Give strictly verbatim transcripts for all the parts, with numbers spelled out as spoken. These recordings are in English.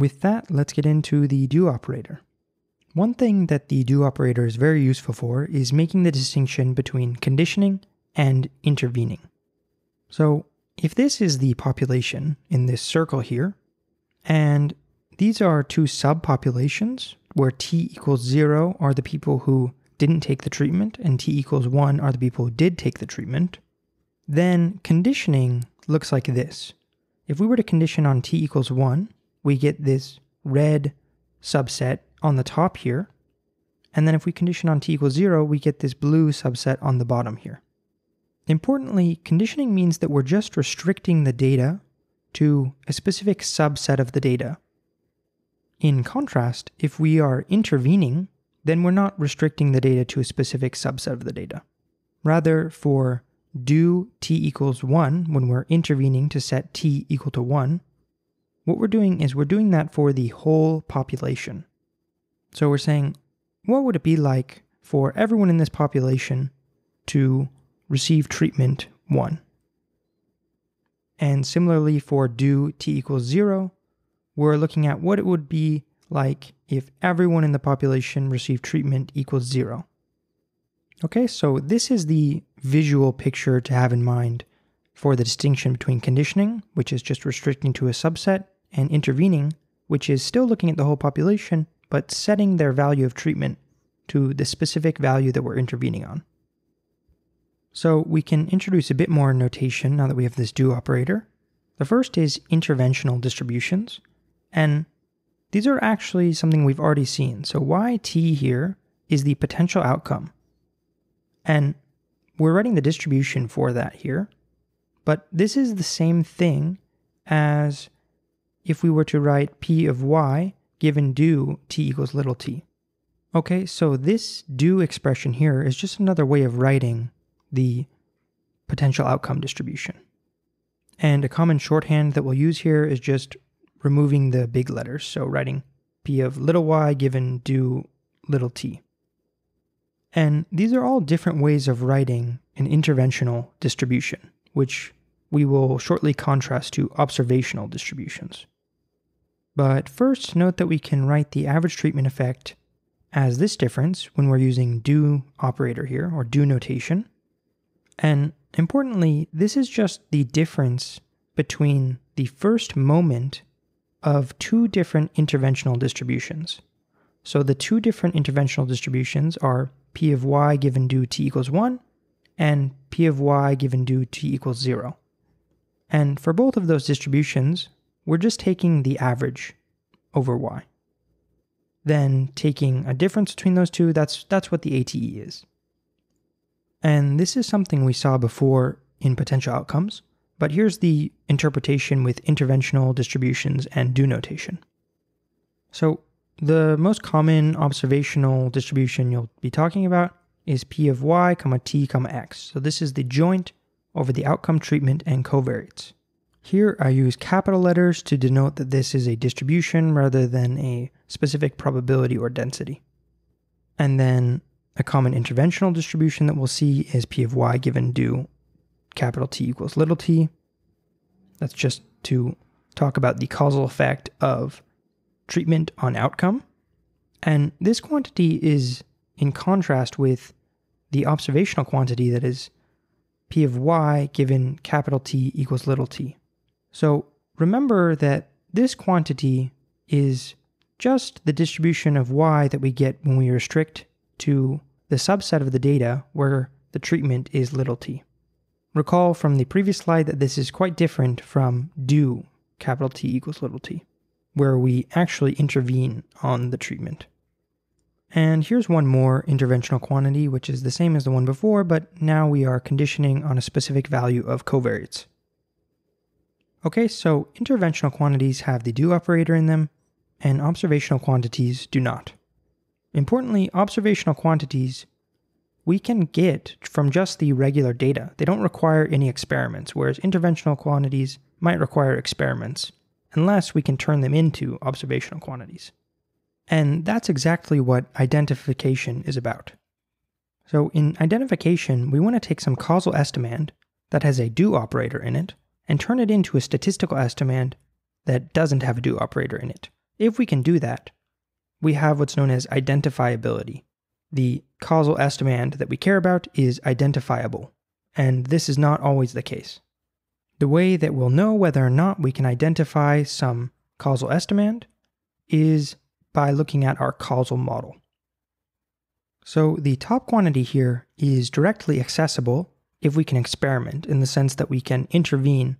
With that, let's get into the do operator. One thing that the do operator is very useful for is making the distinction between conditioning and intervening. So if this is the population in this circle here, and these are two subpopulations where t equals zero are the people who didn't take the treatment and t equals one are the people who did take the treatment, then conditioning looks like this. If we were to condition on t equals one, we get this red subset on the top here, and then if we condition on t equals zero, we get this blue subset on the bottom here. Importantly, conditioning means that we're just restricting the data to a specific subset of the data. In contrast, if we are intervening, then we're not restricting the data to a specific subset of the data. Rather, for do t equals one, when we're intervening to set t equal to one, what we're doing is we're doing that for the whole population. So we're saying, what would it be like for everyone in this population to receive treatment one? And similarly for do t equals zero, we're looking at what it would be like if everyone in the population received treatment equals zero. Okay, so this is the visual picture to have in mind for the distinction between conditioning, which is just restricting to a subset, and intervening, which is still looking at the whole population, but setting their value of treatment to the specific value that we're intervening on. So we can introduce a bit more notation now that we have this do operator. The first is interventional distributions, and these are actually something we've already seen. So yt here is the potential outcome, and we're writing the distribution for that here, but this is the same thing as if we were to write p of y given do t equals little t. Okay, so this do expression here is just another way of writing the potential outcome distribution. And a common shorthand that we'll use here is just removing the big letters, so writing p of little y given do little t. And these are all different ways of writing an interventional distribution, which we will shortly contrast to observational distributions. But first, note that we can write the average treatment effect as this difference when we're using do operator here, or do notation. And importantly, this is just the difference between the first moment of two different interventional distributions. So the two different interventional distributions are p of y given do t equals one and p of y given do t equals zero. And for both of those distributions, we're just taking the average over y. Then taking a difference between those two, that's, that's what the A T E is. And this is something we saw before in potential outcomes, but here's the interpretation with interventional distributions and do notation. So the most common observational distribution you'll be talking about is p of y, comma t, comma x. So this is the joint over the outcome, treatment, and covariates. Here I use capital letters to denote that this is a distribution rather than a specific probability or density. And then a common interventional distribution that we'll see is p of y given do capital T equals little t. That's just to talk about the causal effect of treatment on outcome. And this quantity is in contrast with the observational quantity that is p of y given capital T equals little t. So remember that this quantity is just the distribution of y that we get when we restrict to the subset of the data where the treatment is little t. Recall from the previous slide that this is quite different from do capital T equals little t, where we actually intervene on the treatment. And here's one more interventional quantity, which is the same as the one before, but now we are conditioning on a specific value of covariates. Okay, so interventional quantities have the do operator in them, and observational quantities do not. Importantly, observational quantities we can get from just the regular data. They don't require any experiments, whereas interventional quantities might require experiments, unless we can turn them into observational quantities. And that's exactly what identification is about. So in identification, we want to take some causal estimand that has a do operator in it and turn it into a statistical estimand that doesn't have a do operator in it. If we can do that, we have what's known as identifiability. The causal S demand that we care about is identifiable, and this is not always the case. The way that we'll know whether or not we can identify some causal S demand is by looking at our causal model. So the top quantity here is directly accessible if we can experiment, in the sense that we can intervene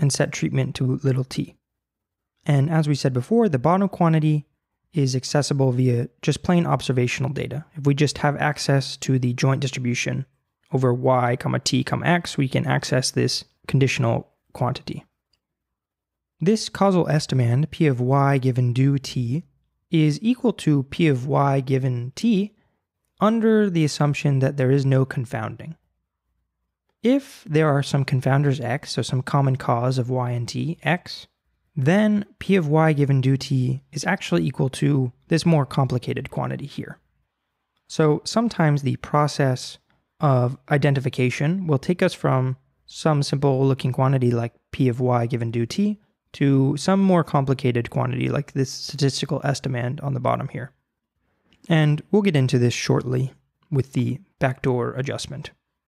and set treatment to little t. And as we said before, the bottom quantity is accessible via just plain observational data. If we just have access to the joint distribution over y, comma t, comma x, we can access this conditional quantity. This causal S demand, p of y given do t, is equal to p of y given t under the assumption that there is no confounding. If there are some confounders x, so some common cause of y and t, x, then p of y given do t is actually equal to this more complicated quantity here. So sometimes the process of identification will take us from some simple looking quantity like p of y given do t to some more complicated quantity like this statistical S demand on the bottom here. And we'll get into this shortly with the backdoor adjustment.